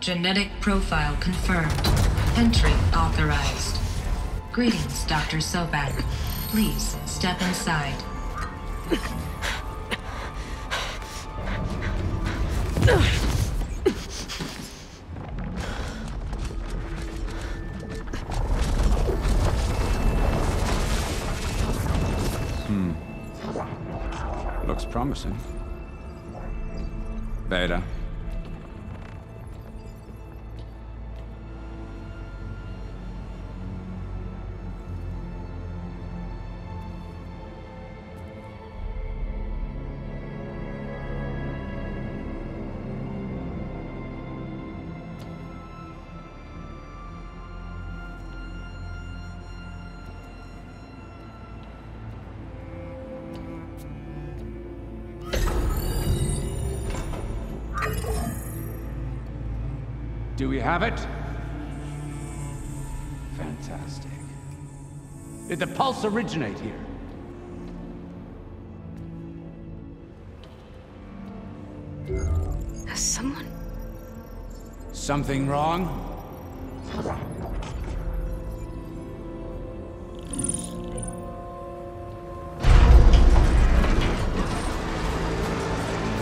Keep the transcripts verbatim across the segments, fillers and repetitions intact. Genetic profile confirmed. Entry authorized. Greetings, Doctor Sobat. Please step inside. Hmm. Looks promising. Beta. Do we have it? Fantastic. Did the pulse originate here? Has someone... Something wrong?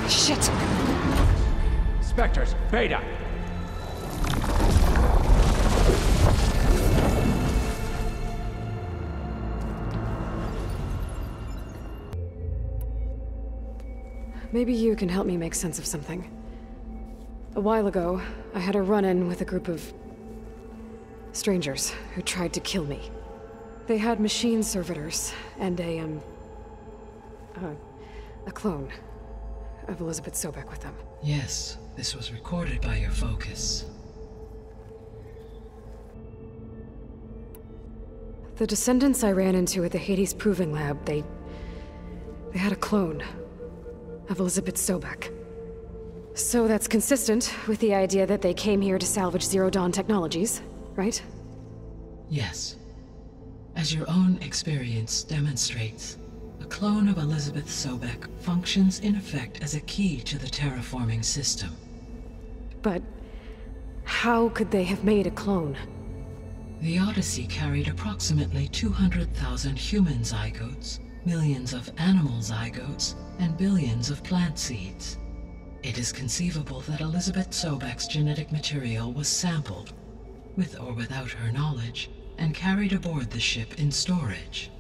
Shit! Spectres, Beta! Maybe you can help me make sense of something. A while ago, I had a run-in with a group of... strangers who tried to kill me. They had machine servitors and a, um... Uh, a clone of Elizabeth Sobeck with them. Yes, this was recorded by your focus. The descendants I ran into at the Hades Proving Lab, they... they had a clone of Elizabeth Sobeck. So that's consistent with the idea that they came here to salvage Zero Dawn technologies, right? Yes. As your own experience demonstrates, a clone of Elizabeth Sobeck functions in effect as a key to the terraforming system. But how could they have made a clone? The Odyssey carried approximately two hundred thousand human zygotes, millions of animal zygotes, and billions of plant seeds. It is conceivable that Elizabeth Sobeck's genetic material was sampled, with or without her knowledge, and carried aboard the ship in storage.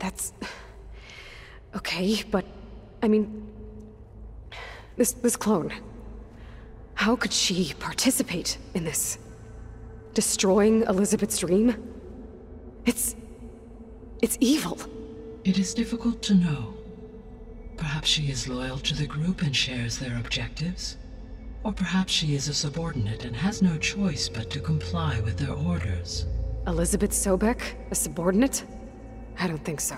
That's... okay, but... I mean... This, this clone... how could she participate in this? Destroying Elizabeth's dream? It's... it's evil. It is difficult to know. Perhaps she is loyal to the group and shares their objectives. Or perhaps she is a subordinate and has no choice but to comply with their orders. Elizabeth Sobeck? A subordinate? I don't think so.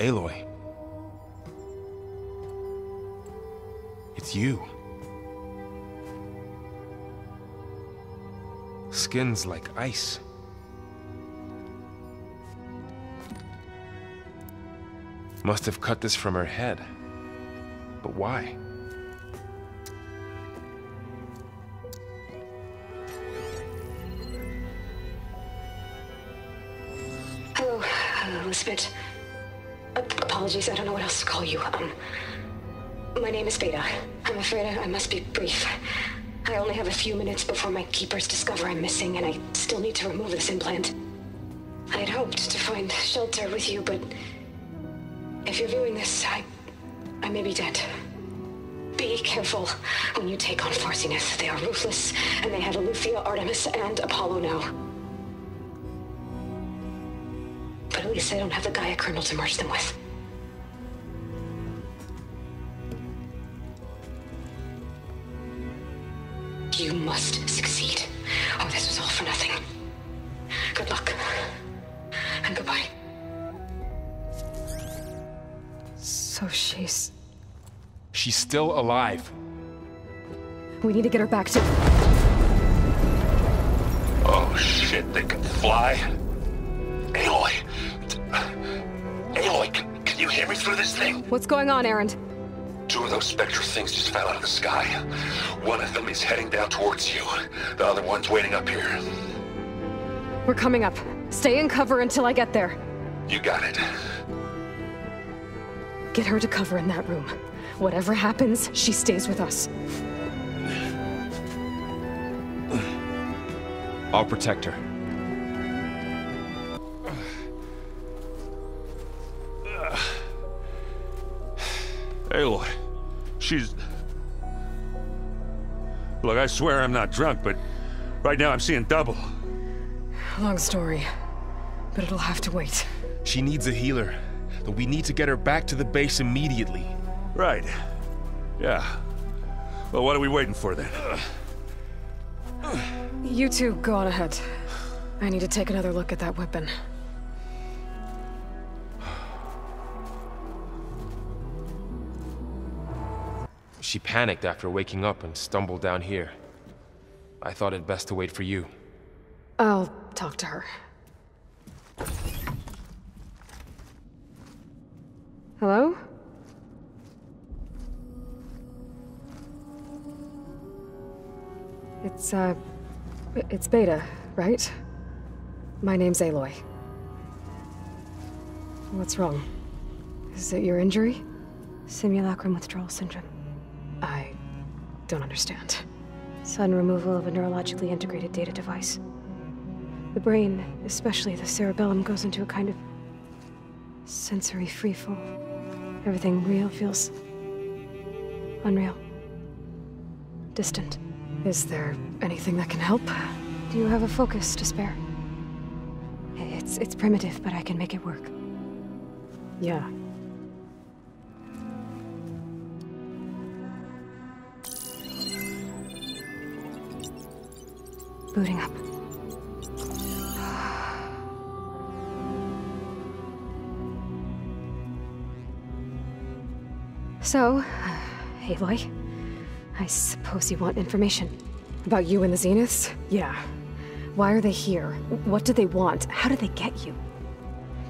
Aloy. It's you. Skin's like ice. Must have cut this from her head. But why? Hello, Elizabeth. Apologies, I don't know what else to call you. Um, my name is Beta. I'm afraid I, I must be brief. I only have a few minutes before my keepers discover I'm missing, and I still need to remove this implant. I had hoped to find shelter with you, but if you're viewing this, I, I may be dead. Be careful when you take on Far Zenith. They are ruthless, and they have Aletheia, Artemis, and Apollo now. But at least I don't have the Gaia kernel to merge them with. You must succeed. Oh, this was all for nothing. Good luck. And goodbye. So she's... She's still alive. We need to get her back to... Oh shit, they can fly? Aloy! Aloy, can, can you hear me through this thing? What's going on, Erend? Two of those spectral things just fell out of the sky. One of them is heading down towards you. The other one's waiting up here. We're coming up. Stay in cover until I get there. You got it. Get her to cover in that room. Whatever happens, she stays with us. I'll protect her. Aloy, she's... Look, I swear I'm not drunk, but right now I'm seeing double. Long story, but it'll have to wait. She needs a healer, but we need to get her back to the base immediately. Right. Yeah. Well, what are we waiting for then? You two go on ahead. I need to take another look at that weapon. She panicked after waking up and stumbled down here. I thought it best to wait for you. I'll talk to her. Hello? It's, uh... it's Beta, right? My name's Aloy. What's wrong? Is it your injury? Simulacrum withdrawal syndrome. I... don't understand. Sudden removal of a neurologically integrated data device. The brain, especially the cerebellum, goes into a kind of sensory freefall. Everything real feels unreal. Distant. Is there anything that can help? Do you have a focus to spare? It's, it's primitive, but I can make it work. Yeah. Booting up. So, Aloy, I suppose you want information. About you and the Zeniths? Yeah. Why are they here? What do they want? How do they get you?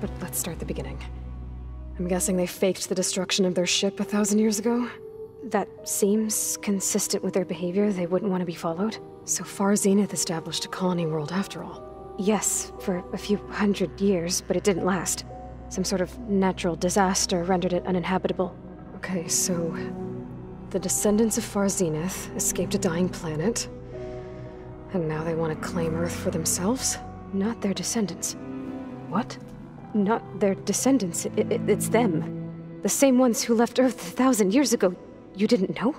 But let's start at the beginning. I'm guessing they faked the destruction of their ship a thousand years ago? That seems consistent with their behavior. They wouldn't want to be followed. So Far Zenith established a colony world after all. Yes, for a few hundred years, but it didn't last. Some sort of natural disaster rendered it uninhabitable. Okay, so... the descendants of Far Zenith escaped a dying planet, and now they want to claim Earth for themselves? Not their descendants. What? Not their descendants. It, it, it's them. The same ones who left Earth a thousand years ago. You didn't know?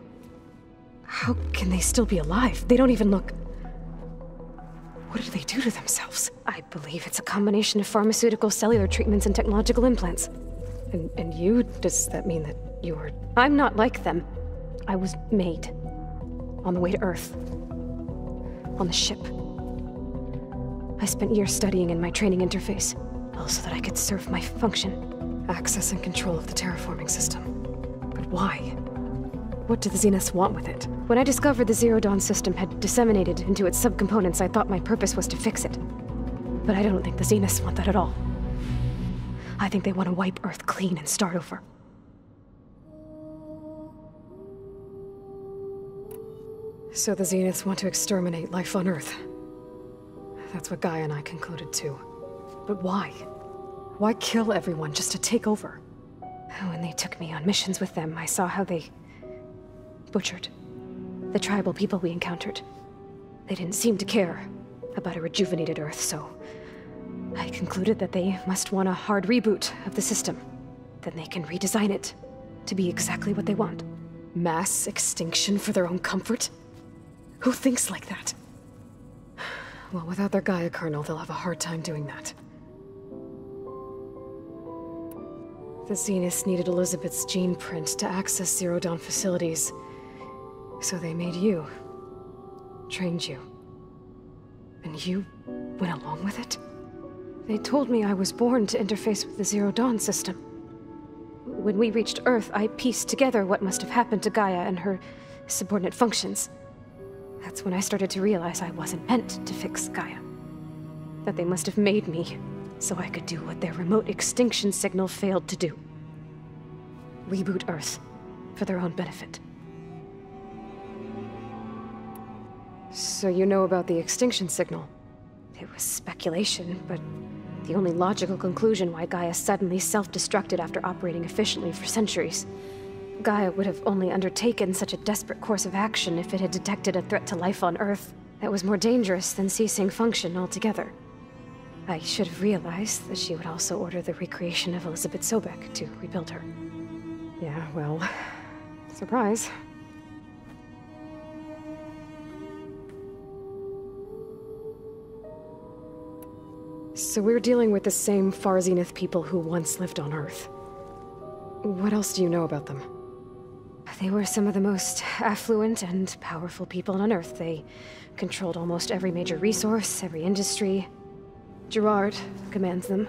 How can they still be alive? They don't even look... What did they do to themselves? I believe it's a combination of pharmaceutical cellular treatments and technological implants. And, and you? Does that mean that you were... I'm not like them. I was made. On the way to Earth. On the ship. I spent years studying in my training interface, all so that I could serve my function. Access and control of the terraforming system. But why? What do the Zeniths want with it? When I discovered the Zero Dawn system had disseminated into its subcomponents, I thought my purpose was to fix it. But I don't think the Zeniths want that at all. I think they want to wipe Earth clean and start over. So the Zeniths want to exterminate life on Earth. That's what Gaia and I concluded too. But why? Why kill everyone just to take over? When they took me on missions with them, I saw how they... butchered the tribal people we encountered. They didn't seem to care about a rejuvenated Earth, so I concluded that they must want a hard reboot of the system. Then they can redesign it to be exactly what they want. Mass extinction for their own comfort? Who thinks like that? Well, without their Gaia kernel, they'll have a hard time doing that. The Zeniths needed Elizabeth's gene print to access Zero Dawn facilities, so they made you, trained you, and you went along with it? They told me I was born to interface with the Zero Dawn system. When we reached Earth, I pieced together what must have happened to Gaia and her subordinate functions. That's when I started to realize I wasn't meant to fix Gaia. That they must have made me so I could do what their remote extinction signal failed to do. Reboot Earth for their own benefit. So you know about the extinction signal? It was speculation, but the only logical conclusion why Gaia suddenly self-destructed after operating efficiently for centuries. Gaia would have only undertaken such a desperate course of action if it had detected a threat to life on Earth that was more dangerous than ceasing function altogether. I should have realized that she would also order the recreation of Elizabeth Sobeck to rebuild her. Yeah, well, surprise. So we're dealing with the same Far Zenith people who once lived on Earth. What else do you know about them? They were some of the most affluent and powerful people on Earth. They controlled almost every major resource, every industry. Gerard commands them.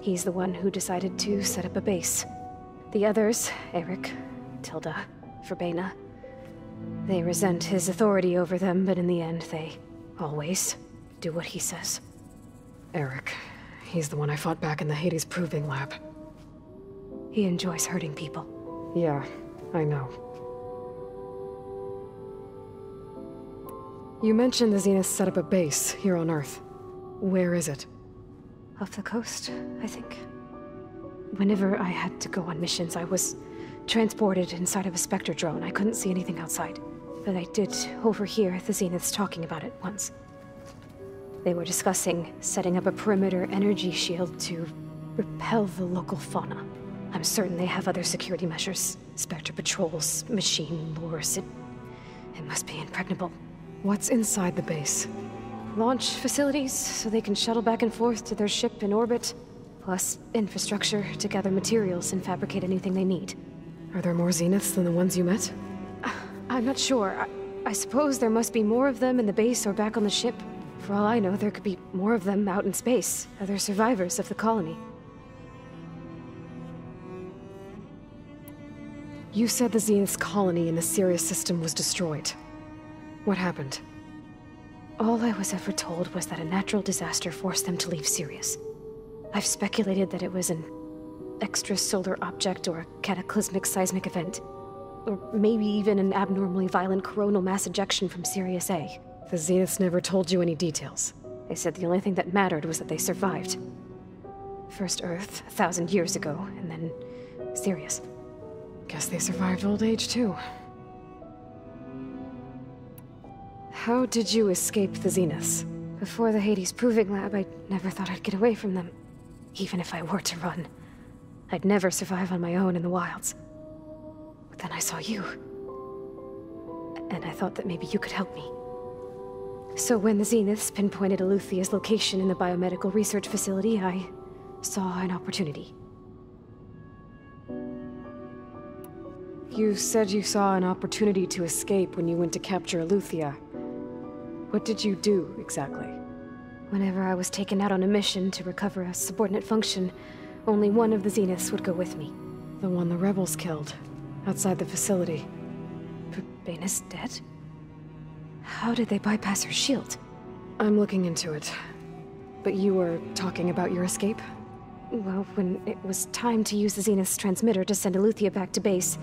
He's the one who decided to set up a base. The others, Eric, Tilda, Verbena, they resent his authority over them, but in the end, they always do what he says. Eric, he's the one I fought back in the Hades Proving Lab. He enjoys hurting people. Yeah, I know. You mentioned the Zeniths set up a base here on Earth. Where is it? Off the coast, I think. Whenever I had to go on missions, I was transported inside of a Spectre drone. I couldn't see anything outside. But I did overhear the Zeniths talking about it once. They were discussing setting up a perimeter energy shield to repel the local fauna. I'm certain they have other security measures. Spectre patrols, machine lures. It, it must be impregnable. What's inside the base? Launch facilities, so they can shuttle back and forth to their ship in orbit. Plus infrastructure to gather materials and fabricate anything they need. Are there more Zeniths than the ones you met? I'm not sure. I, I suppose there must be more of them in the base or back on the ship. For all I know, there could be more of them out in space, other survivors of the colony. You said the Zenith's colony in the Sirius system was destroyed. What happened? All I was ever told was that a natural disaster forced them to leave Sirius. I've speculated that it was an extrasolar object or a cataclysmic seismic event. Or maybe even an abnormally violent coronal mass ejection from Sirius A. The Zeniths never told you any details. They said the only thing that mattered was that they survived. First Earth, a thousand years ago, and then Sirius. Guess they survived old age, too. How did you escape the Zeniths? Before the Hades Proving Lab, I never thought I'd get away from them. Even if I were to run, I'd never survive on my own in the wilds. But then I saw you. And I thought that maybe you could help me. So when the Zeniths pinpointed Aletheia's location in the Biomedical Research Facility, I saw an opportunity. You said you saw an opportunity to escape when you went to capture Aletheia. What did you do, exactly? Whenever I was taken out on a mission to recover a subordinate function, only one of the Zeniths would go with me. The one the rebels killed, outside the facility. Verbena's dead? How did they bypass her shield? I'm looking into it. But you were talking about your escape? Well, when it was time to use the Zenith's transmitter to send Aletheia back to base,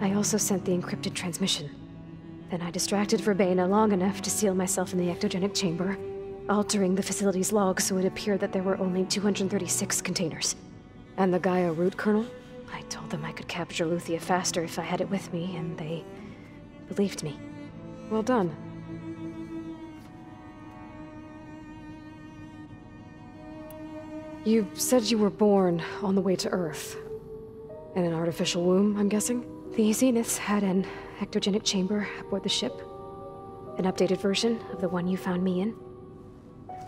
I also sent the encrypted transmission. Then I distracted Verbena long enough to seal myself in the ectogenic chamber, altering the facility's log so it appeared that there were only two hundred thirty-six containers. And the Gaia root kernel? I told them I could capture Aletheia faster if I had it with me, and they believed me. Well done. You said you were born on the way to Earth. In an artificial womb, I'm guessing? The Zeniths had an ectogenic chamber aboard the ship. An updated version of the one you found me in.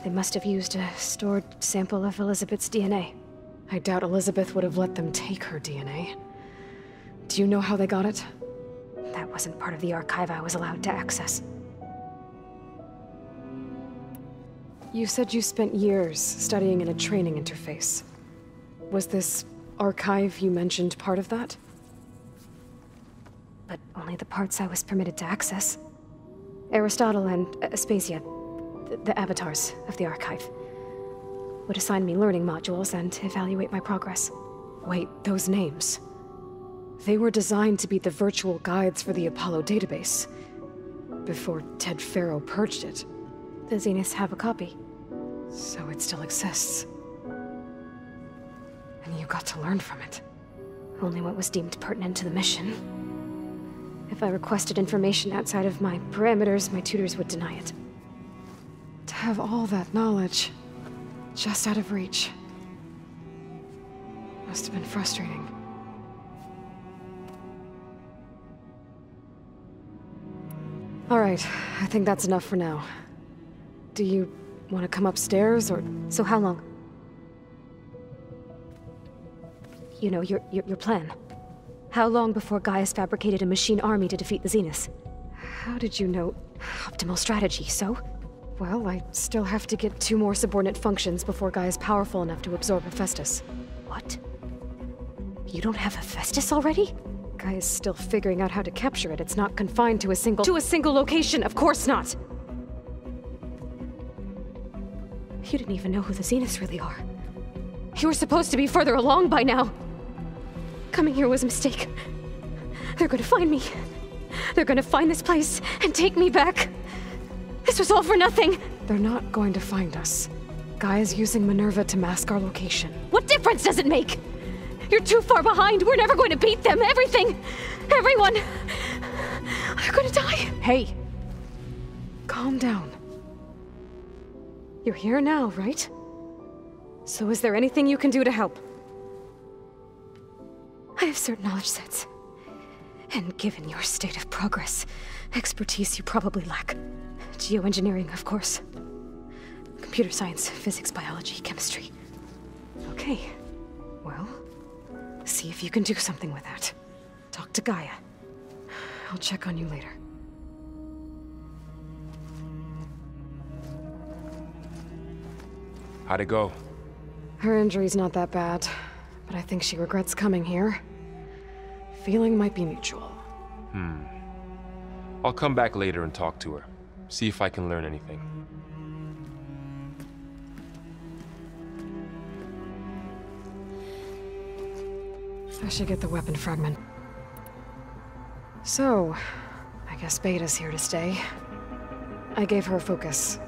They must have used a stored sample of Elizabeth's D N A. I doubt Elizabeth would have let them take her D N A. Do you know how they got it? That wasn't part of the archive I was allowed to access. You said you spent years studying in a training interface. Was this archive you mentioned part of that? But only the parts I was permitted to access. Aristotle and Aspasia, the, the avatars of the Archive, would assign me learning modules and evaluate my progress. Wait, those names. They were designed to be the virtual guides for the Apollo database, before Ted Farrow purged it. The Zeniths have a copy, so it still exists. And you got to learn from it. Only what was deemed pertinent to the mission. If I requested information outside of my parameters, my tutors would deny it. To have all that knowledge, just out of reach, must have been frustrating. All right, I think that's enough for now. Do you want to come upstairs, or... So how long? You know, your, your, your plan. How long before Gaius fabricated a machine army to defeat the Zeniths? How did you know... Optimal strategy, so? Well, I still have to get two more subordinate functions before Gaius powerful enough to absorb Hephaestus. What? You don't have Hephaestus already? Gaius still figuring out how to capture it. It's not confined to a single... To a single location, of course not! You didn't even know who the Zeniths really are. You were supposed to be further along by now. Coming here was a mistake. They're gonna find me. They're gonna find this place and take me back. This was all for nothing. They're not going to find us. Gaia's using Minerva to mask our location. What difference does it make? You're too far behind. We're never going to beat them. Everything, everyone, I'm gonna die. Hey, calm down. You're here now, right? So is there anything you can do to help? I have certain knowledge sets. And given your state of progress, expertise you probably lack. Geoengineering, of course. Computer science, physics, biology, chemistry. Okay. Well, see if you can do something with that. Talk to Gaia. I'll check on you later. How'd it go? Her injury's not that bad, but I think she regrets coming here. Feeling might be mutual. Hmm. I'll come back later and talk to her. See if I can learn anything. I should get the weapon fragment. So, I guess Beta's here to stay. I gave her a focus.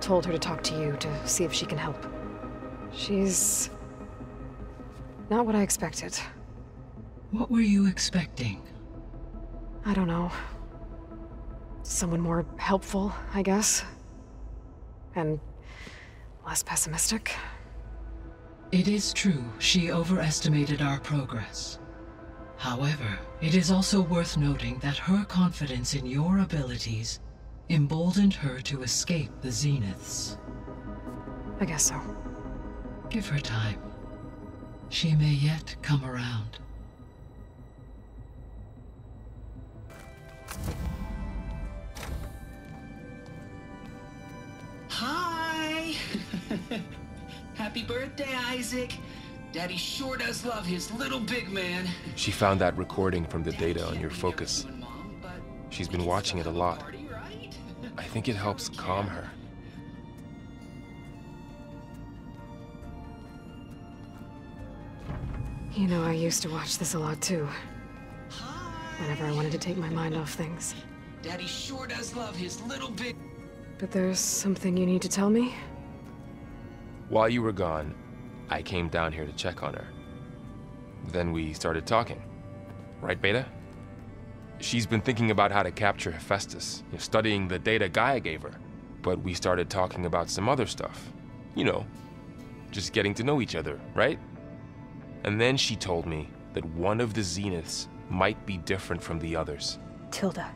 Told her to talk to you to see if she can help. She's... not what I expected. What were you expecting? I don't know. Someone more helpful, I guess. And less pessimistic. It is true, she overestimated our progress. However, it is also worth noting that her confidence in your abilities emboldened her to escape the Zeniths. I guess so. Give her time. She may yet come around. Hi! Happy birthday, Isaac. Daddy sure does love his little big man. She found that recording from the data on your focus. She's been watching it a lot. I think it helps calm her. You know, I used to watch this a lot too. Whenever I wanted to take my mind off things. Daddy sure does love his little bit. But there's something you need to tell me? While you were gone, I came down here to check on her. Then we started talking. Right, Beta? She's been thinking about how to capture Hephaestus, you know, studying the data Gaia gave her. But we started talking about some other stuff. You know, just getting to know each other, right? And then she told me that one of the Zeniths might be different from the others. Tilda.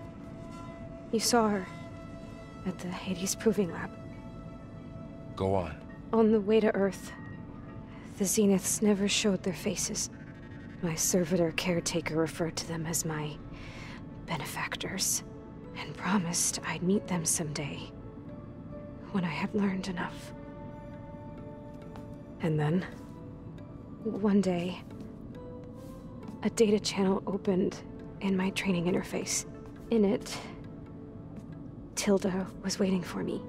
You saw her at the Hades Proving Lab. Go on. On the way to Earth, the Zeniths never showed their faces. My servitor caretaker referred to them as my benefactors, and promised I'd meet them someday, when I had learned enough. And then? One day, a data channel opened in my training interface. In it, Tilda was waiting for me,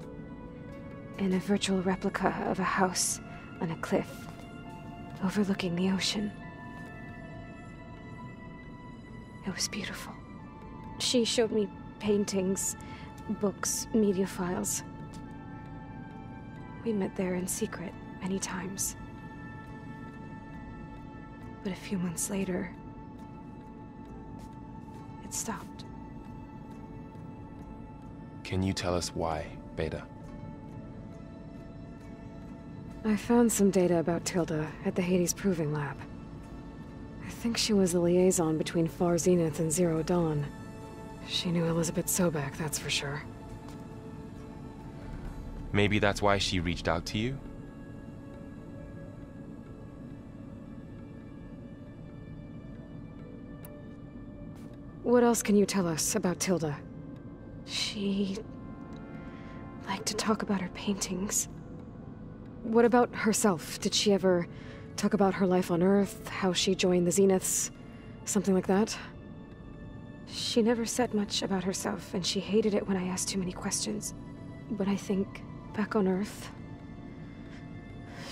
in a virtual replica of a house on a cliff, overlooking the ocean. It was beautiful. She showed me paintings, books, media files. We met there in secret many times. But a few months later, it stopped. Can you tell us why, Beta? I found some data about Tilda at the Hades Proving Lab. I think she was the liaison between Far Zenith and Zero Dawn. She knew Elizabeth Sobeck, that's for sure. Maybe that's why she reached out to you? What else can you tell us about Tilda? She liked to talk about her paintings. What about herself? Did she ever talk about her life on Earth, how she joined the Zeniths, something like that? She never said much about herself, and she hated it when I asked too many questions. But I think, back on Earth,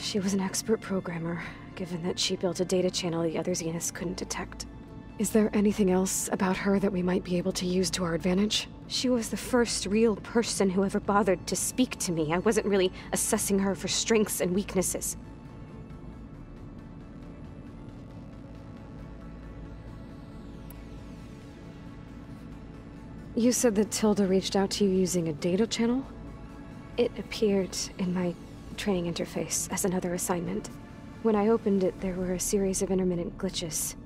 she was an expert programmer, given that she built a data channel the other Zeniths couldn't detect. Is there anything else about her that we might be able to use to our advantage? She was the first real person who ever bothered to speak to me. I wasn't really assessing her for strengths and weaknesses. You said that Tilda reached out to you using a data channel? It appeared in my training interface as another assignment. When I opened it, there were a series of intermittent glitches.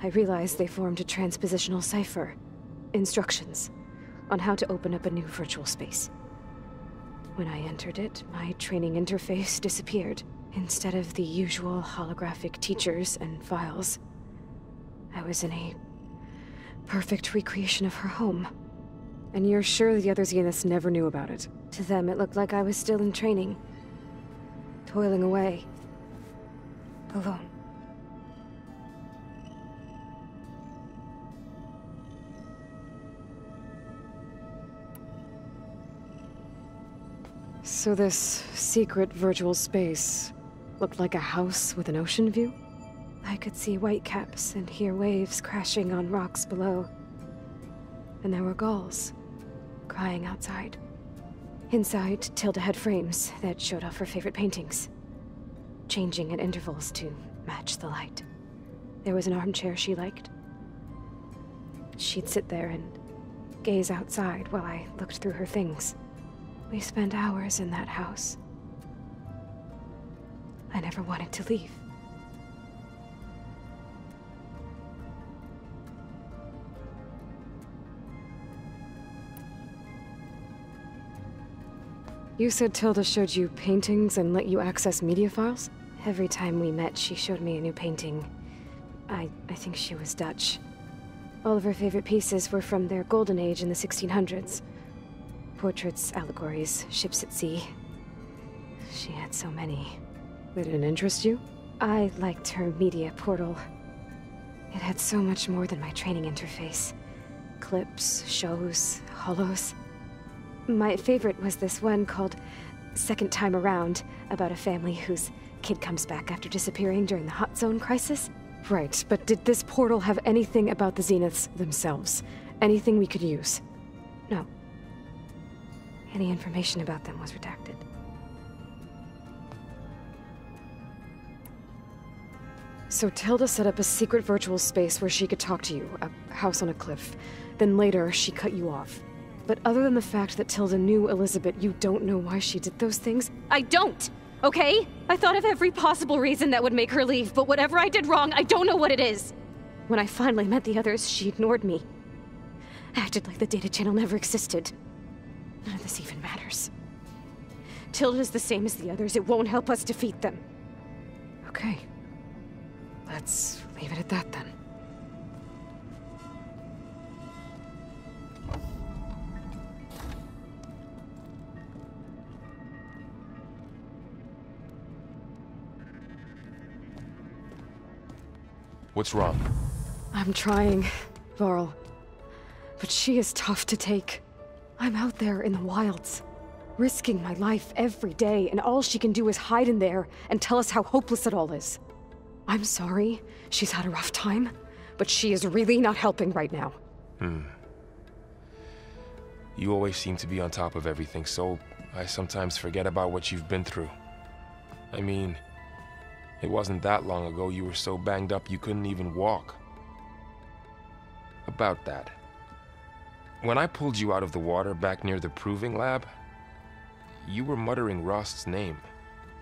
I realized they formed a transpositional cipher. Instructions on how to open up a new virtual space. When I entered it, my training interface disappeared. Instead of the usual holographic teachers and files, I was in a perfect recreation of her home. And you're sure the other Zeniths never knew about it? To them, it looked like I was still in training. Toiling away. Alone. So this secret virtual space looked like a house with an ocean view? I could see whitecaps and hear waves crashing on rocks below. And there were gulls crying outside. Inside, Tilda had frames that showed off her favorite paintings, changing at intervals to match the light. There was an armchair she liked. She'd sit there and gaze outside while I looked through her things. We spent hours in that house. I never wanted to leave. You said Tilda showed you paintings and let you access media files? Every time we met, she showed me a new painting. I, I think she was Dutch. All of her favorite pieces were from their golden age in the sixteen hundreds. Portraits, allegories, ships at sea. She had so many. They didn't interest you? I liked her media portal. It had so much more than my training interface. Clips, shows, holos. My favorite was this one called Second Time Around, about a family whose kid comes back after disappearing during the hot zone crisis. Right, but did this portal have anything about the Zeniths themselves? Anything we could use? No. Any information about them was redacted. So Tilda set up a secret virtual space where she could talk to you, a house on a cliff. Then later, she cut you off. But other than the fact that Tilda knew Elizabeth, you don't know why she did those things? I don't! Okay? I thought of every possible reason that would make her leave, but whatever I did wrong, I don't know what it is! When I finally met the others, she ignored me. Acted like the data channel never existed. None of this even matters. Tilda's the same as the others. It won't help us defeat them. Okay. Let's leave it at that, then. What's wrong? I'm trying, Varl. But she is tough to take. I'm out there in the wilds, risking my life every day, and all she can do is hide in there and tell us how hopeless it all is. I'm sorry she's had a rough time, but she is really not helping right now. Hmm. You always seem to be on top of everything, so I sometimes forget about what you've been through. I mean, it wasn't that long ago you were so banged up you couldn't even walk. About that. When I pulled you out of the water back near the proving lab, you were muttering Rost's name.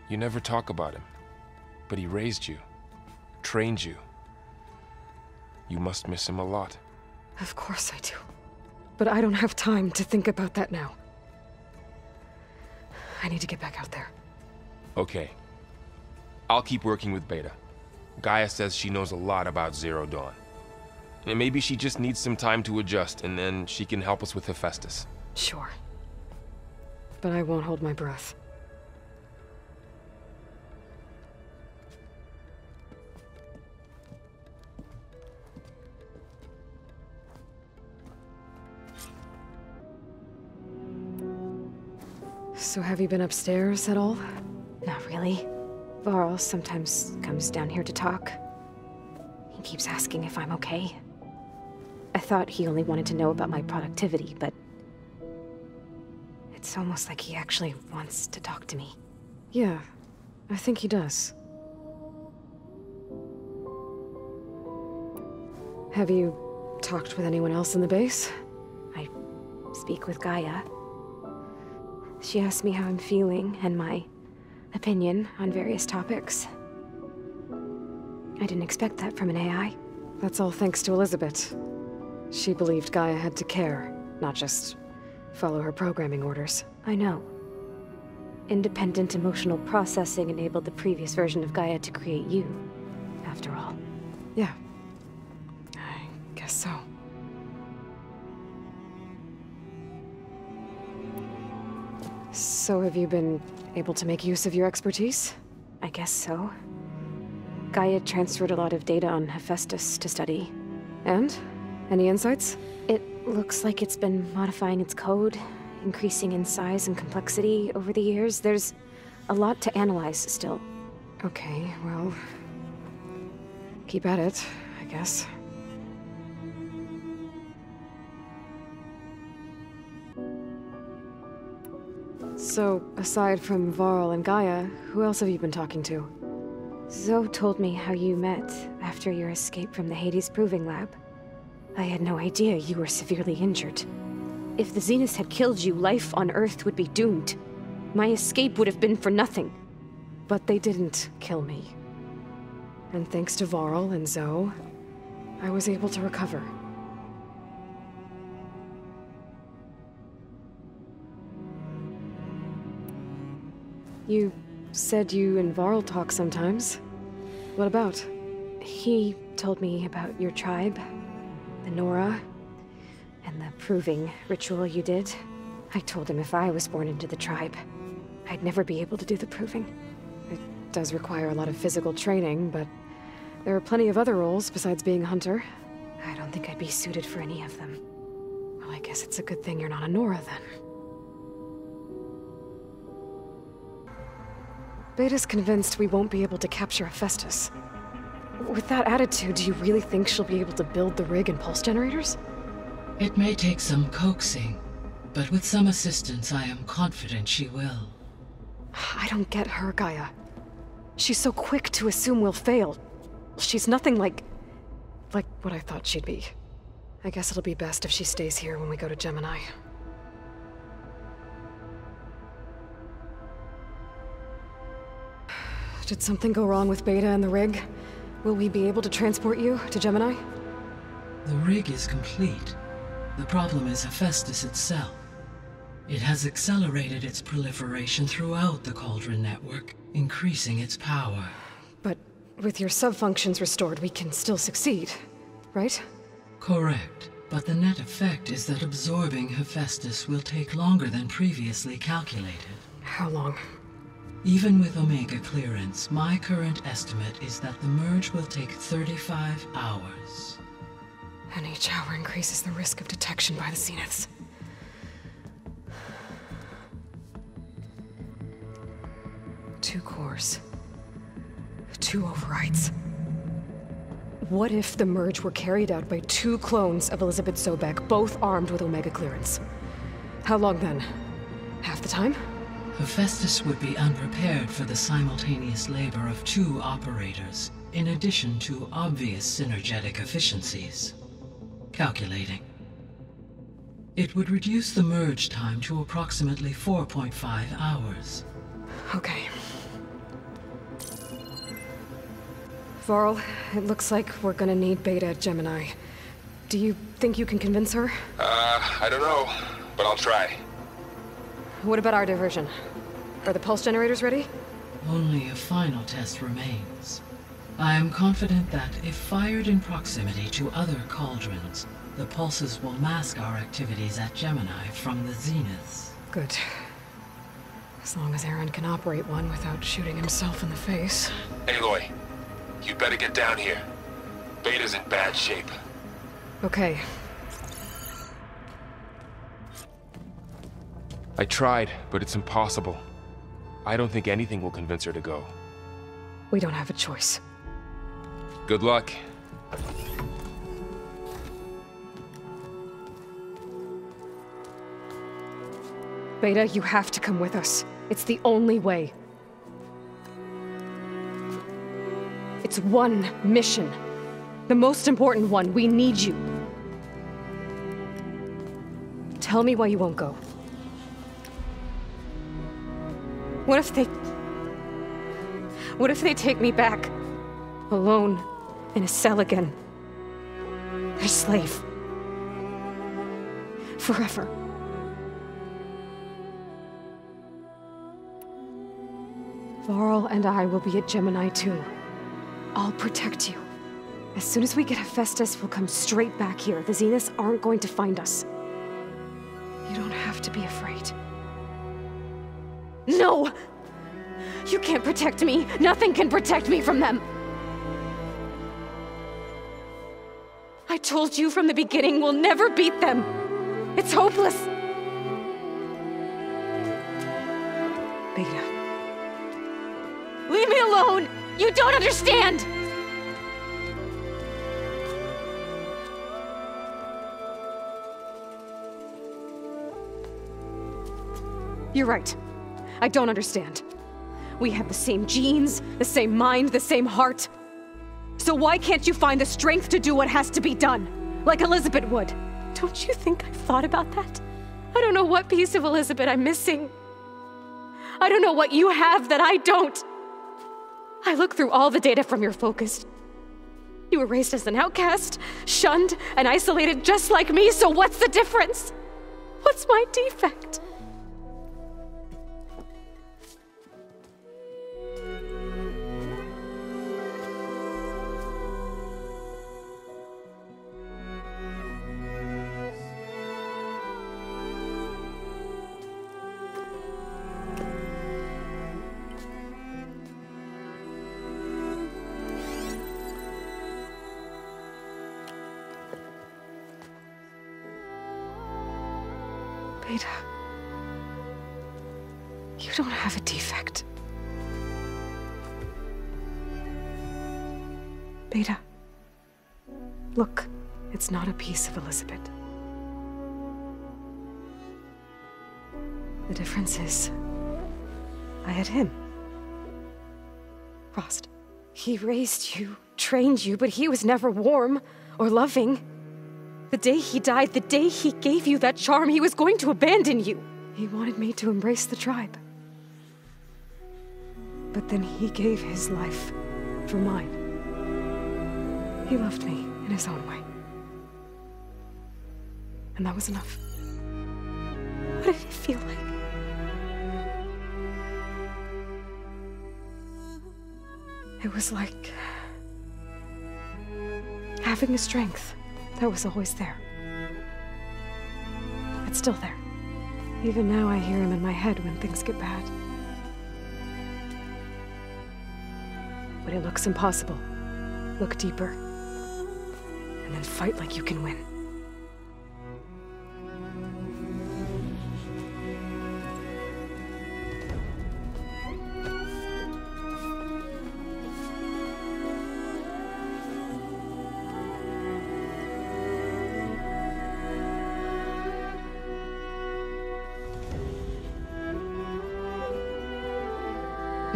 You never talk about him, but he raised you, trained you. You must miss him a lot. Of course I do, but I don't have time to think about that now. I need to get back out there. Okay. I'll keep working with Beta. Gaia says she knows a lot about Zero Dawn. And maybe she just needs some time to adjust, and then she can help us with Hephaestus. Sure. But I won't hold my breath. So have you been upstairs at all? Not really. Varl sometimes comes down here to talk. He keeps asking if I'm okay. I thought he only wanted to know about my productivity, but it's almost like he actually wants to talk to me. Yeah, I think he does. Have you talked with anyone else in the base? I speak with Gaia. She asks me how I'm feeling and my opinion on various topics. I didn't expect that from an A I. That's all thanks to Elizabeth. She believed Gaia had to care, not just follow her programming orders. I know. Independent emotional processing enabled the previous version of Gaia to create you, after all. Yeah. I guess so. So have you been able to make use of your expertise? I guess so. Gaia transferred a lot of data on Hephaestus to study. And? Any insights? It looks like it's been modifying its code, increasing in size and complexity over the years. There's a lot to analyze still. Okay, well, keep at it, I guess. So, aside from Varl and Gaia, who else have you been talking to? Zoe told me how you met after your escape from the Hades Proving Lab. I had no idea you were severely injured. If the Zeniths had killed you, life on Earth would be doomed. My escape would have been for nothing. But they didn't kill me. And thanks to Varl and Zoe, I was able to recover. You said you and Varl talk sometimes. What about? He told me about your tribe. The Nora, and the proving ritual you did. I told him if I was born into the tribe, I'd never be able to do the proving. It does require a lot of physical training, but there are plenty of other roles besides being a hunter. I don't think I'd be suited for any of them. Well, I guess it's a good thing you're not a Nora, then. Beta's convinced we won't be able to capture Hephaestus. With that attitude, do you really think she'll be able to build the rig and pulse generators? It may take some coaxing, but with some assistance, I am confident she will. I don't get her, Gaia. She's so quick to assume we'll fail. She's nothing like... like what I thought she'd be. I guess it'll be best if she stays here when we go to Gemini. Did something go wrong with Beta and the rig? Will we be able to transport you to Gemini? The rig is complete. The problem is Hephaestus itself. It has accelerated its proliferation throughout the Cauldron network, increasing its power. But with your subfunctions restored, we can still succeed, right? Correct. But the net effect is that absorbing Hephaestus will take longer than previously calculated. How long? Even with Omega Clearance, my current estimate is that the merge will take thirty-five hours. And each hour increases the risk of detection by the Zeniths. Two cores. Two overrides. What if the merge were carried out by two clones of Elizabeth Sobeck, both armed with Omega Clearance? How long then? Half the time? Hephaestus would be unprepared for the simultaneous labor of two operators, in addition to obvious synergetic efficiencies. Calculating. It would reduce the merge time to approximately four point five hours. Okay. Varl, it looks like we're gonna need Beta at Gemini. Do you think you can convince her? Uh, I don't know, but I'll try. What about our diversion? Are the pulse generators ready? Only a final test remains. I am confident that if fired in proximity to other cauldrons, the pulses will mask our activities at Gemini from the Zeniths. Good. As long as Erend can operate one without shooting himself in the face. Aloy, you better get down here. Beta's in bad shape. Okay. I tried, but it's impossible. I don't think anything will convince her to go. We don't have a choice. Good luck. Beta, you have to come with us. It's the only way. It's one mission. The most important one. We need you. Tell me why you won't go. What if they... What if they take me back? Alone. In a cell again. Their slave. Forever. Varl and I will be at Gemini too. I'll protect you. As soon as we get Hephaestus, we'll come straight back here. The Zeniths aren't going to find us. You don't have to be afraid. No! You can't protect me! Nothing can protect me from them! I told you from the beginning, we'll never beat them! It's hopeless! Beta. Leave me alone! You don't understand! You're right. I don't understand. We have the same genes, the same mind, the same heart. So why can't you find the strength to do what has to be done? Like Elizabeth would. Don't you think I've thought about that? I don't know what piece of Elizabeth I'm missing. I don't know what you have that I don't. I looked through all the data from your focus. You were raised as an outcast, shunned, and isolated just like me, so what's the difference? What's my defect? Beta, you don't have a defect. Beta, look, it's not a piece of Elizabeth. The difference is, I had him. Rost. He raised you, trained you, but he was never warm or loving. The day he died, the day he gave you that charm, he was going to abandon you. He wanted me to embrace the tribe. But then he gave his life for mine. He loved me in his own way. And that was enough. What did it feel like? It was like having the strength that was always there. It's still there. Even now I hear him in my head when things get bad. When it looks impossible, look deeper, and then fight like you can win.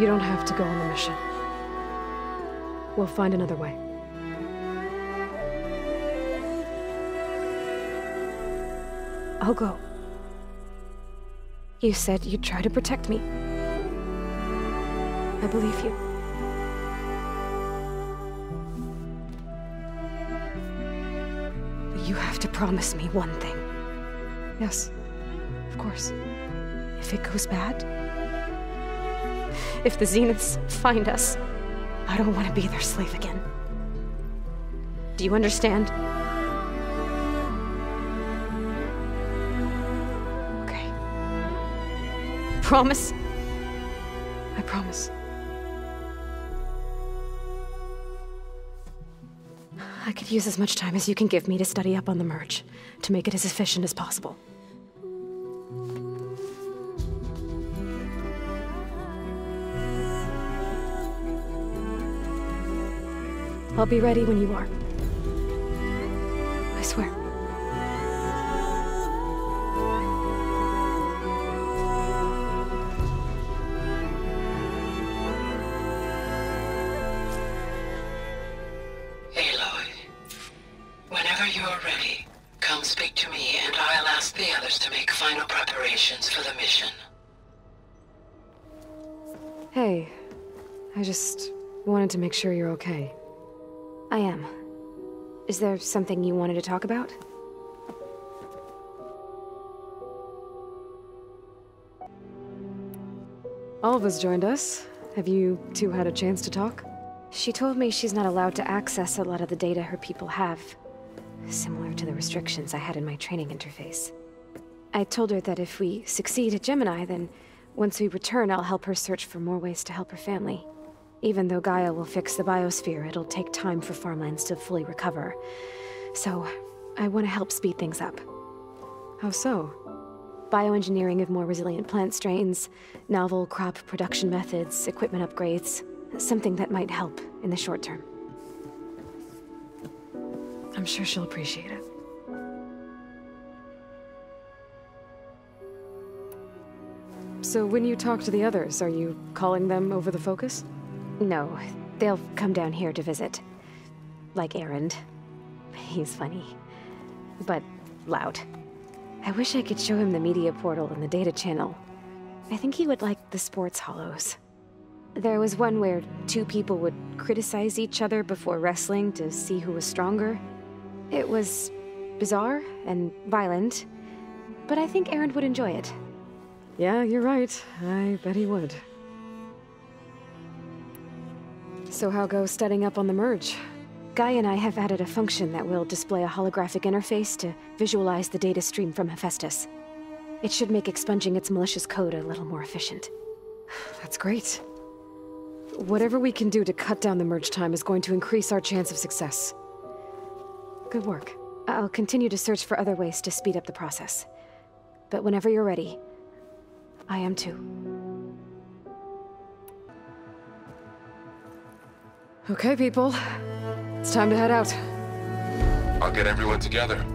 You don't have to go on the mission. We'll find another way. I'll go. You said you'd try to protect me. I believe you. But you have to promise me one thing. Yes, of course. If it goes bad, if the Zeniths find us, I don't want to be their slave again. Do you understand? Okay. Promise? I promise. I could use as much time as you can give me to study up on the merge, to make it as efficient as possible. I'll be ready when you are. I swear. Aloy, whenever you are ready, come speak to me and I'll ask the others to make final preparations for the mission. Hey, I just wanted to make sure you're okay. I am. Is there something you wanted to talk about? Alva's joined us. Have you two had a chance to talk? She told me she's not allowed to access a lot of the data her people have, similar to the restrictions I had in my training interface. I told her that if we succeed at Gemini, then once we return, I'll help her search for more ways to help her family. Even though Gaia will fix the biosphere, it'll take time for farmlands to fully recover. So, I want to help speed things up. How so? Bioengineering of more resilient plant strains, novel crop production methods, equipment upgrades, something that might help in the short term. I'm sure she'll appreciate it. So when you talk to the others, are you calling them over the focus? No, they'll come down here to visit. Like Erend. He's funny. But loud. I wish I could show him the media portal and the data channel. I think he would like the sports hollows. There was one where two people would criticize each other before wrestling to see who was stronger. It was bizarre and violent, but I think Erend would enjoy it. Yeah, you're right. I bet he would. So how goes studying up on the merge? Gaia and I have added a function that will display a holographic interface to visualize the data stream from Hephaestus. It should make expunging its malicious code a little more efficient. That's great. Whatever we can do to cut down the merge time is going to increase our chance of success. Good work. I'll continue to search for other ways to speed up the process. But whenever you're ready, I am too. Okay, people. It's time to head out. I'll get everyone together.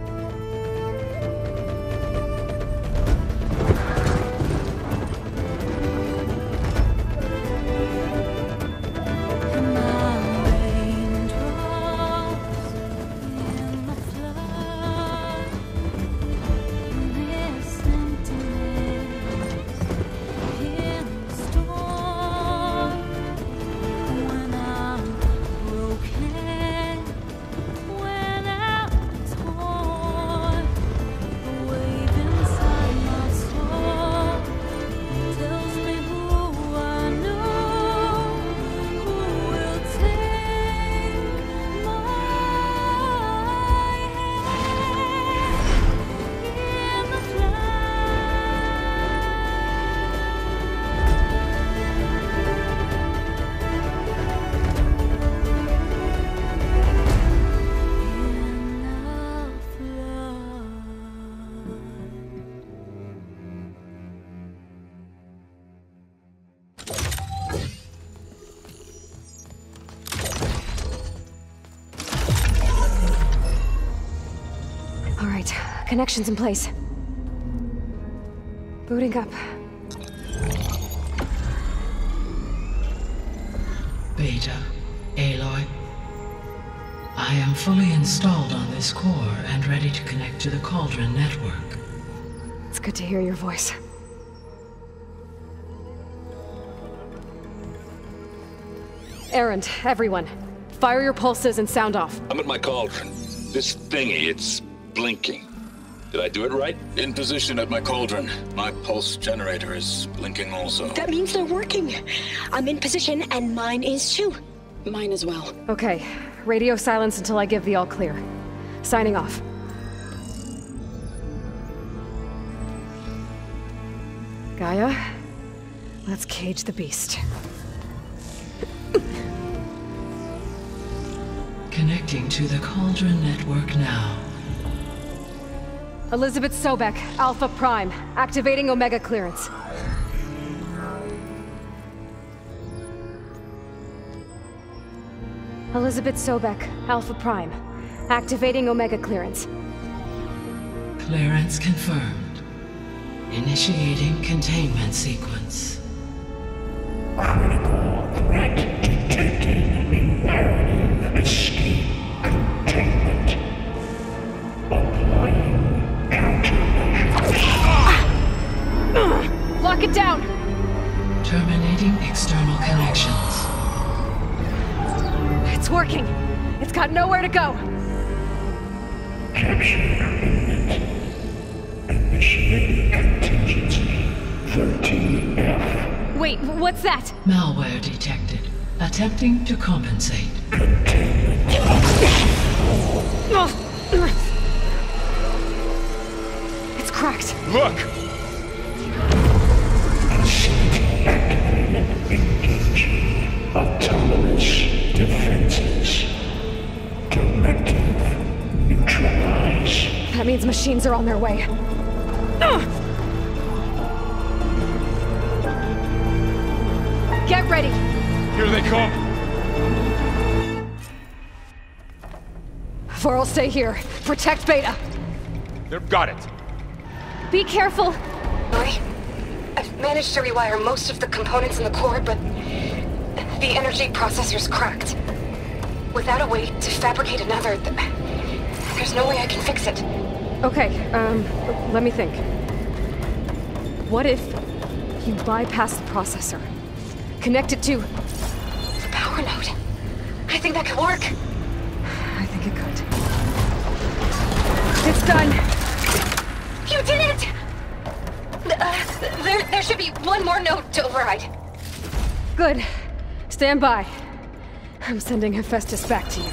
Connections in place. Booting up. Beta, Aloy. I am fully installed on this core and ready to connect to the Cauldron network. It's good to hear your voice. Erend, everyone, fire your pulses and sound off. I'm at my Cauldron. This thingy, it's blinking. Did I do it right? In position at my Cauldron. My pulse generator is blinking also. That means they're working. I'm in position and mine is too. Mine as well. Okay. Radio silence until I give the all clear. Signing off. Gaia, let's cage the beast. Connecting to the Cauldron network now. Elizabeth Sobeck, Alpha Prime, activating Omega Clearance. Elizabeth Sobeck, Alpha Prime, activating Omega Clearance. Clearance confirmed. Initiating containment sequence. Critical threat detected in narrative escape containment. Applying countermeasures. Lock it down! Terminating external connections. It's working! It's got nowhere to go! Capture imminent. Initiating contingency thirteen F. Wait, what's that? Malware detected. Attempting to compensate. Containment. It's cracked. Look! Facility activated. Engaging autonomous defenses. Directive. Neutralize. That means machines are on their way. Get ready! Here they come! Varl, stay here. Protect Beta. They've got it. Be careful. I... I've managed to rewire most of the components in the core, but... the energy processor's cracked. Without a way to fabricate another, th there's no way I can fix it. Okay, um, let me think. What if you bypass the processor? Connect it to... the power node. I think that could work. I think it could. It's done. You did it! Uh, there, there should be one more node to override. Good. Stand by. I'm sending Hephaestus back to you.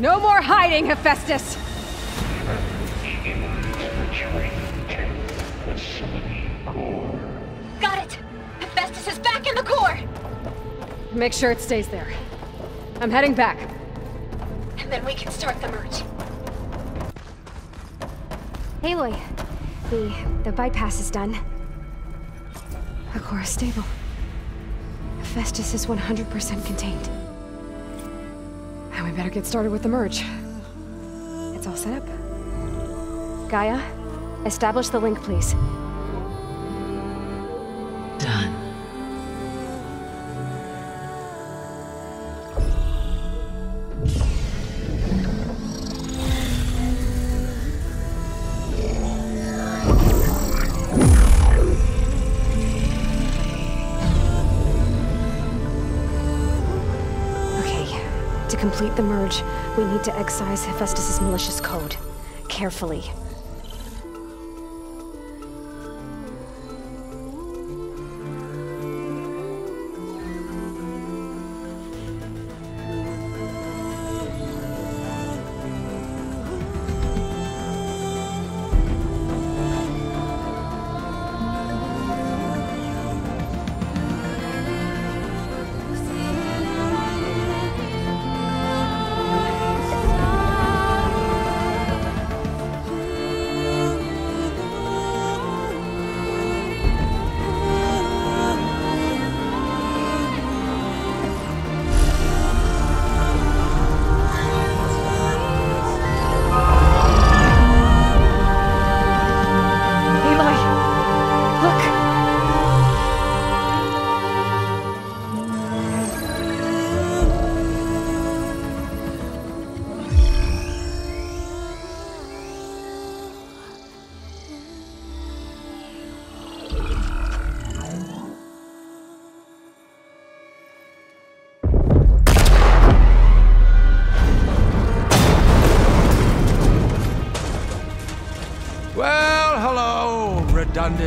No more hiding, Hephaestus! Got it! Hephaestus is back in the core! Make sure it stays there. I'm heading back. And then we can start the merge. Aloy, the... the bypass is done. The core is stable. Hephaestus is one hundred percent contained. Now we better get started with the merge. It's all set up. Gaia, establish the link, please. Done. Okay. To complete the merge, we need to excise Hephaestus's malicious code. Carefully.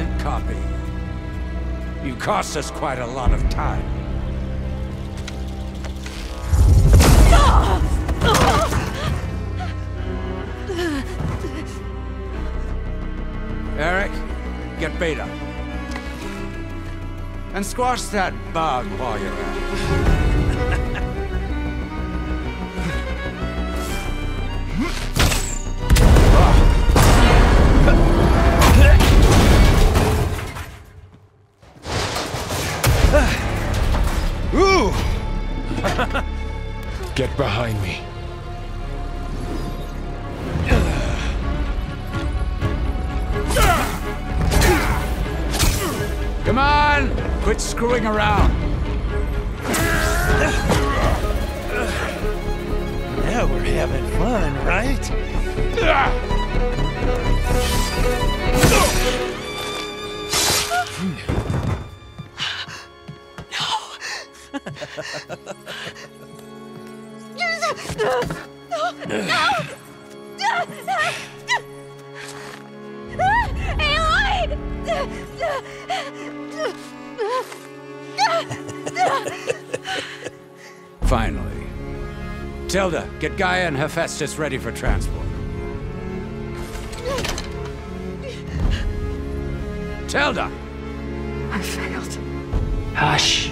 permanent copy. You cost us quite a lot of time. Eric, get Beta. And squash that bug while you're at it. Get behind me. Come on! Quit screwing around. Now we're having fun, right? No! No! No! No! Aloy! Finally. Tilda, get Gaia and Hephaestus ready for transport. Tilda! I failed. Hush.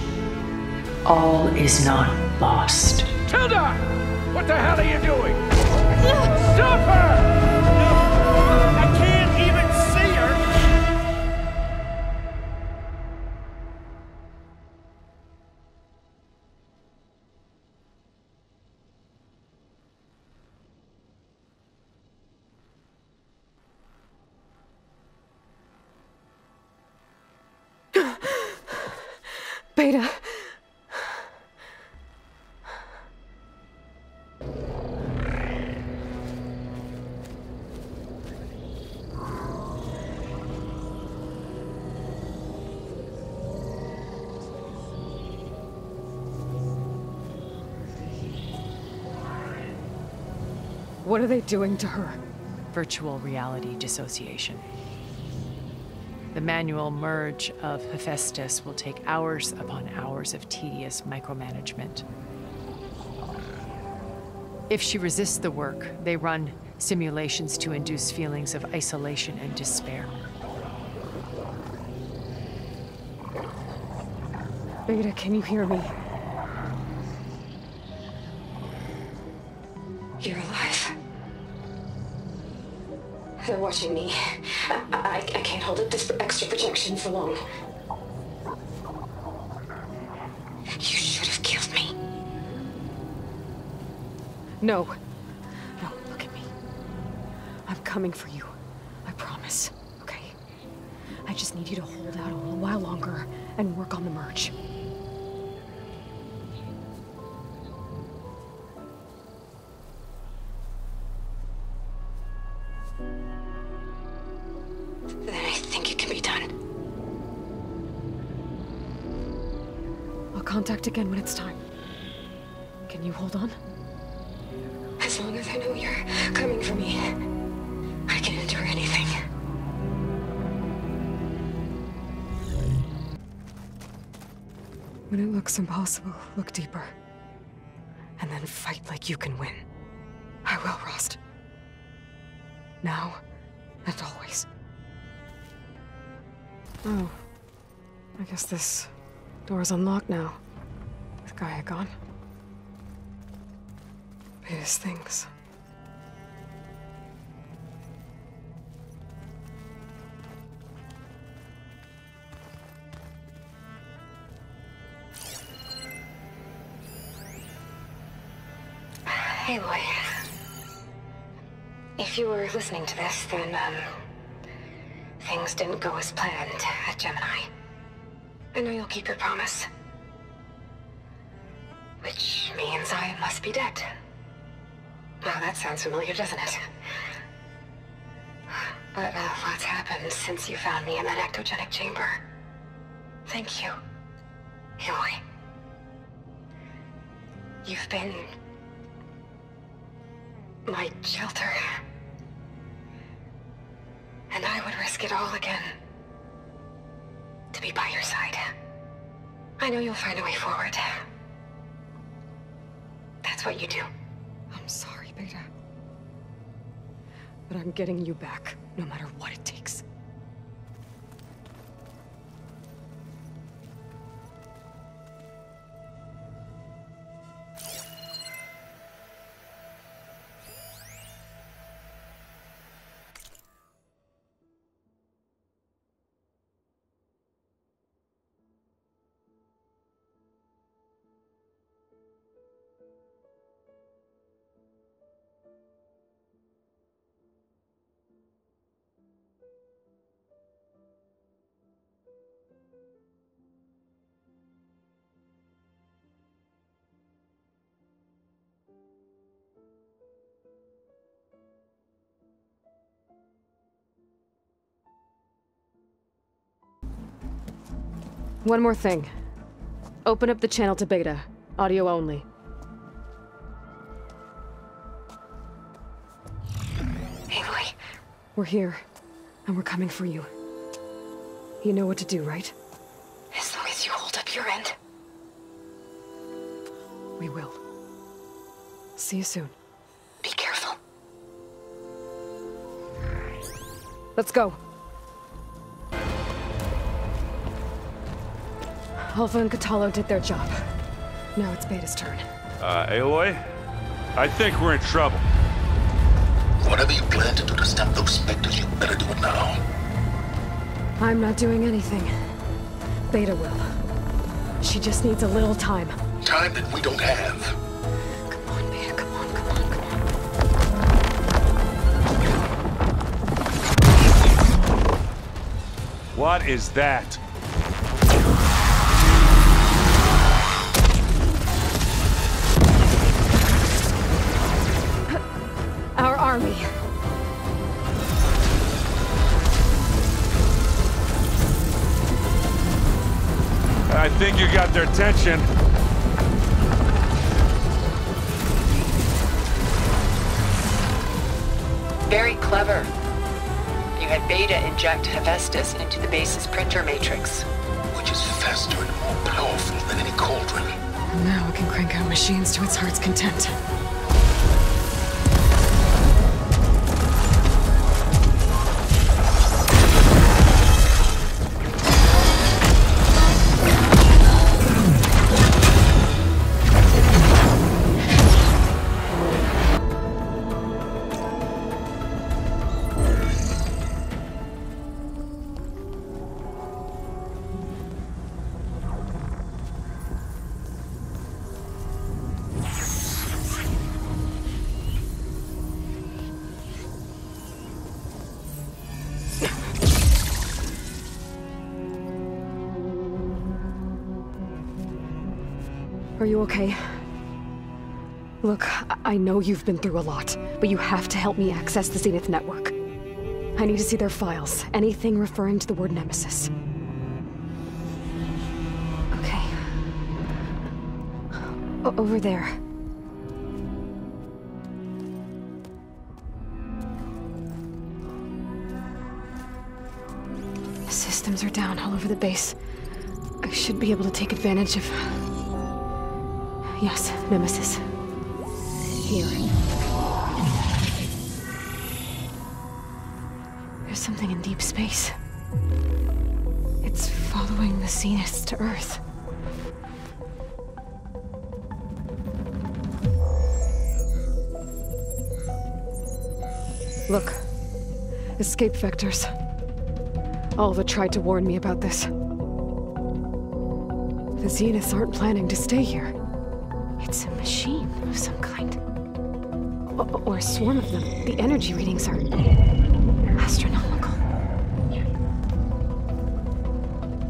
All is not lost. Tilda! What the hell are you doing? Stop her! No, I can't even see her. Beta. What are they doing to her? Virtual reality dissociation. The manual merge of Hephaestus will take hours upon hours of tedious micromanagement. If she resists the work, they run simulations to induce feelings of isolation and despair. Beta, can you hear me? You're alive. They're watching me. I, I, I can't hold up this extra projection for long. You should have killed me. No. No, look at me. I'm coming for you. I promise. Okay? I just need you to hold out a little while longer and work on the merge. Contact again when it's time. Can you hold on? As long as I know you're coming for me, I can endure anything. When it looks impossible, look deeper. And then fight like you can win. I will, Rost. Now and always. Oh. I guess this door's unlocked now. Gaia gone. Beta's things. Hey, Aloy. If you were listening to this, then, um... things didn't go as planned at Gemini. I know you'll keep your promise. Which means I must be dead. Well, that sounds familiar, doesn't it? But, uh, lots happened since you found me in that ectogenic chamber. Thank you, Aloy. You've been my shelter. And I would risk it all again to be by your side. I know you'll find a way forward. That's what you do. I'm sorry, Beta. But I'm getting you back, no matter what it takes. One more thing. Open up the channel to Beta. Audio only. Aloy. We're here, and we're coming for you. You know what to do, right? As long as you hold up your end. We will. See you soon. Be careful. Let's go. Alpha and Catalo did their job. Now it's Beta's turn. Uh, Aloy? I think we're in trouble. Whatever you plan to do to stop those specters, you better do it now. I'm not doing anything. Beta will. She just needs a little time. Time that we don't have. Come on, Beta, come on, come on, come on. What is that? Army. I think you got their attention. Very clever. You had Beta inject Hephaestus into the base's printer matrix. Which is faster and more powerful than any cauldron. And now it can crank out machines to its heart's content. Okay. Look, I know you've been through a lot, but you have to help me access the Zenith network. I need to see their files, anything referring to the word Nemesis. Okay. O- over there. Systems are down all over the base. I should be able to take advantage of... Yes, Nemesis. Here. There's something in deep space. It's following the Zeniths to Earth. Look. Escape vectors. Alva tried to warn me about this. The Zeniths aren't planning to stay here. It's a machine of some kind. O- or a swarm of them. The energy readings are... astronomical.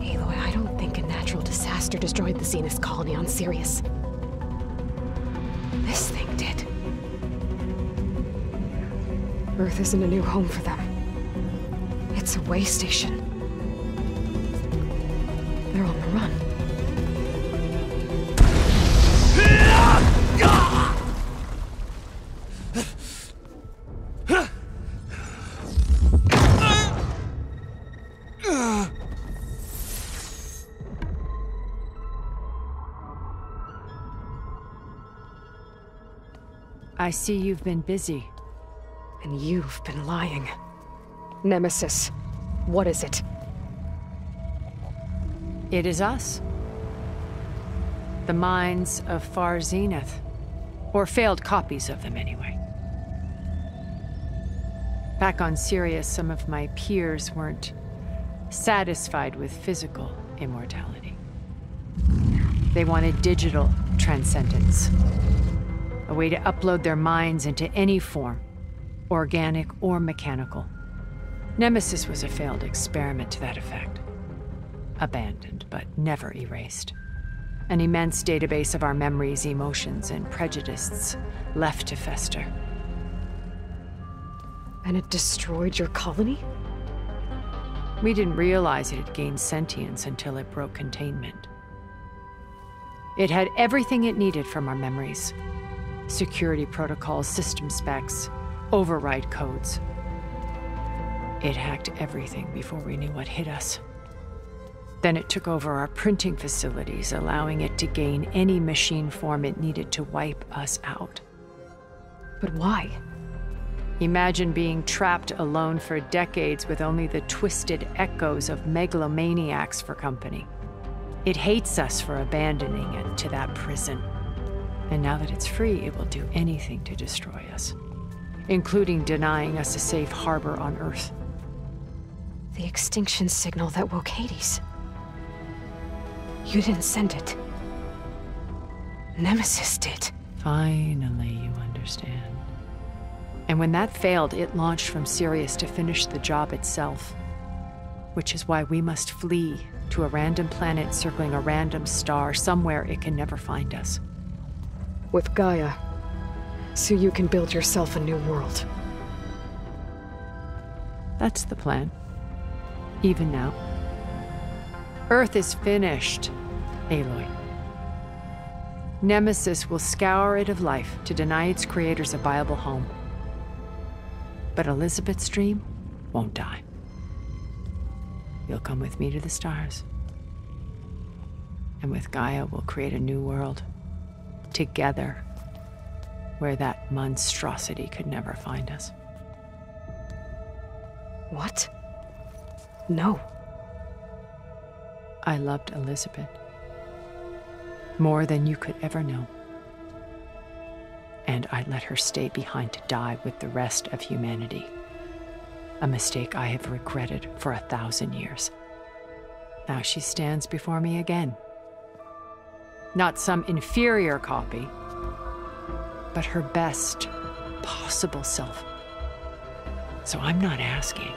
Aloy, I don't think a natural disaster destroyed the Zenith colony on Sirius. This thing did. Earth isn't a new home for them. It's a way station. They're on the run. I see you've been busy. And you've been lying. Nemesis, what is it? It is us. The minds of Far Zenith. Or failed copies of them, anyway. Back on Sirius, some of my peers weren't satisfied with physical immortality. They wanted digital transcendence. A way to upload their minds into any form, organic or mechanical. Nemesis was a failed experiment to that effect. Abandoned, but never erased. An immense database of our memories, emotions, and prejudices left to fester. And it destroyed your colony? We didn't realize it had gained sentience until it broke containment. It had everything it needed from our memories. Security protocols, system specs, override codes. It hacked everything before we knew what hit us. Then it took over our printing facilities, allowing it to gain any machine form it needed to wipe us out. But why? Imagine being trapped alone for decades with only the twisted echoes of megalomaniacs for company. It hates us for abandoning it to that prison. And now that it's free, it will do anything to destroy us, including denying us a safe harbor on Earth. The extinction signal that woke Hades. You didn't send it. Nemesis did. Finally, you understand. And when that failed, it launched from Sirius to finish the job itself. Which is why we must flee to a random planet circling a random star, somewhere it can never find us. With Gaia, so you can build yourself a new world. That's the plan. Even now. Earth is finished, Aloy. Nemesis will scour it of life to deny its creators a viable home. But Elizabeth's dream won't die. You'll come with me to the stars. And with Gaia, we'll create a new world. Together, where that monstrosity could never find us. What? No. I loved Elizabeth. More than you could ever know. And I let her stay behind to die with the rest of humanity. A mistake I have regretted for a thousand years. Now she stands before me again. Not some inferior copy, but her best possible self. So I'm not asking.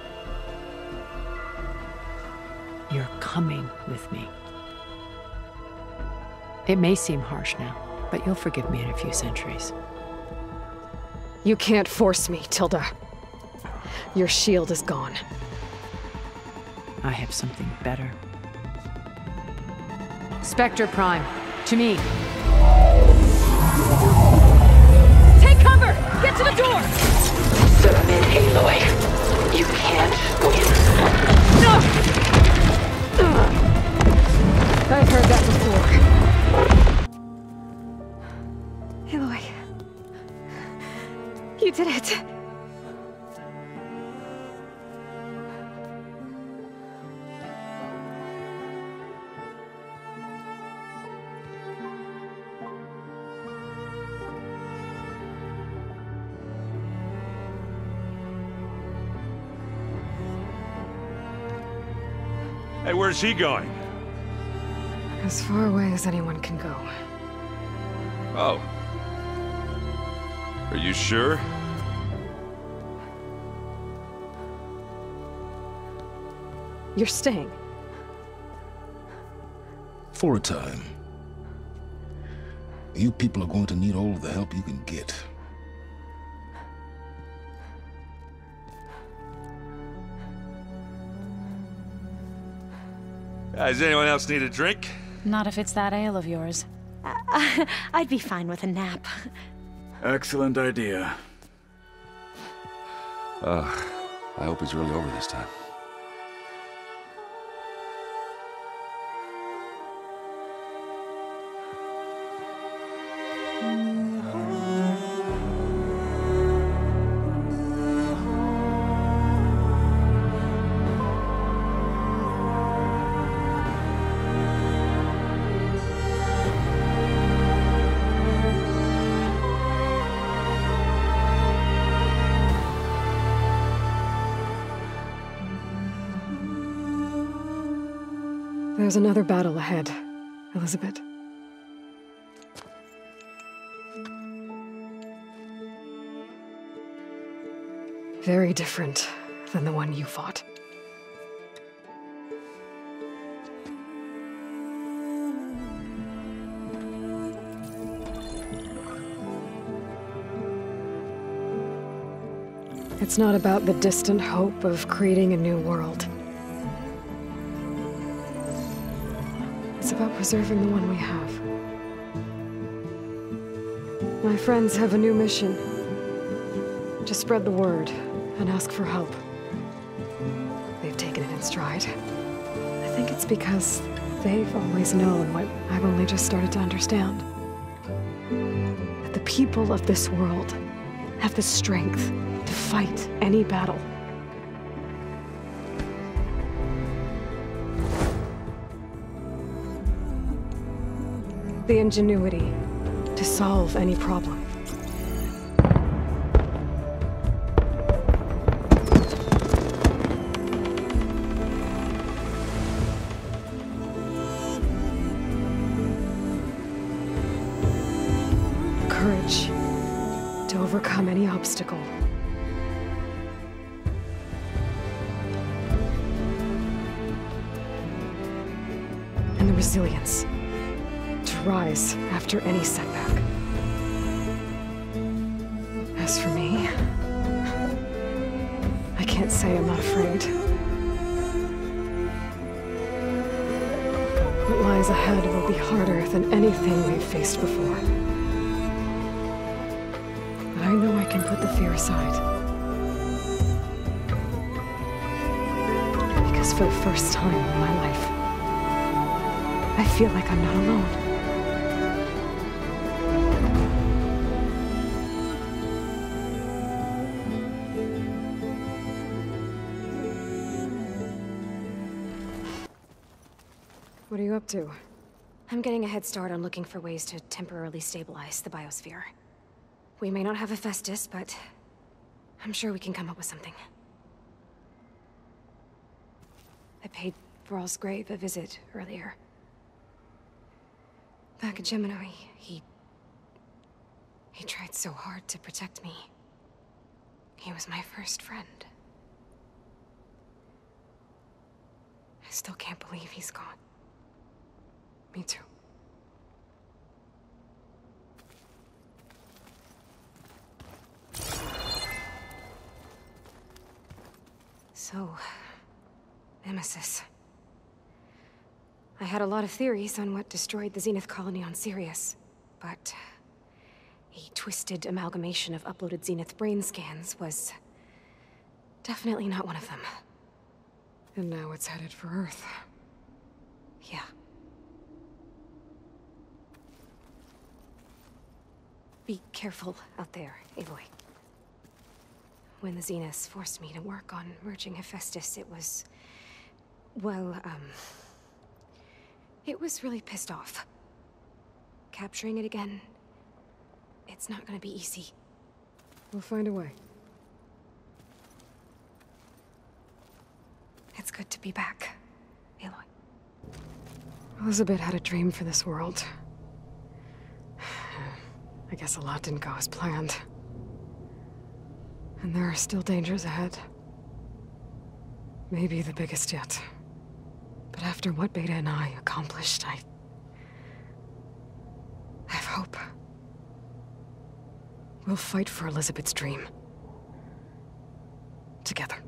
You're coming with me. It may seem harsh now, but you'll forgive me in a few centuries. You can't force me, Tilda. Your shield is gone. I have something better. Spectre Prime. To me. Take cover! Get to the door! Submit, Aloy. You can't win. No! I've heard that before. Aloy. You did it. Where's he going? As far away as anyone can go. Oh. Are you sure? You're staying. For a time. You people are going to need all of the help you can get. Does anyone else need a drink? Not if it's that ale of yours. Uh, I'd be fine with a nap. Excellent idea. Uh, I hope it's really over this time. There's another battle ahead, Elizabeth. Very different than the one you fought. It's not about the distant hope of creating a new world. It's about preserving the one we have. My friends have a new mission. To spread the word and ask for help. They've taken it in stride. I think it's because they've always known what I've only just started to understand. That the people of this world have the strength to fight any battle. The ingenuity to solve any problem. Courage to overcome any obstacle. And the resilience. Rise after any setback. As for me, I can't say I'm not afraid. What lies ahead will be harder than anything we've faced before. But I know I can put the fear aside. Because for the first time in my life, I feel like I'm not alone. What are you up to? I'm getting a head start on looking for ways to temporarily stabilize the biosphere. We may not have Hephaestus, but I'm sure we can come up with something. I paid Varl's grave a visit earlier. Back at Gemini, he... He tried so hard to protect me. He was my first friend. I still can't believe he's gone. Me too. So, Nemesis. I had a lot of theories on what destroyed the Zenith colony on Sirius, but a twisted amalgamation of uploaded Zenith brain scans was definitely not one of them. And now it's headed for Earth. Yeah. Be careful out there, Aloy. When the Zeniths forced me to work on merging Hephaestus, it was... Well, um... it was really pissed off. Capturing it again... It's not gonna be easy. We'll find a way. It's good to be back, Aloy. Elizabeth had a dream for this world. I guess a lot didn't go as planned. And there are still dangers ahead. Maybe the biggest yet. But after what Beta and I accomplished, I... I have hope. We'll fight for Elizabeth's dream. Together.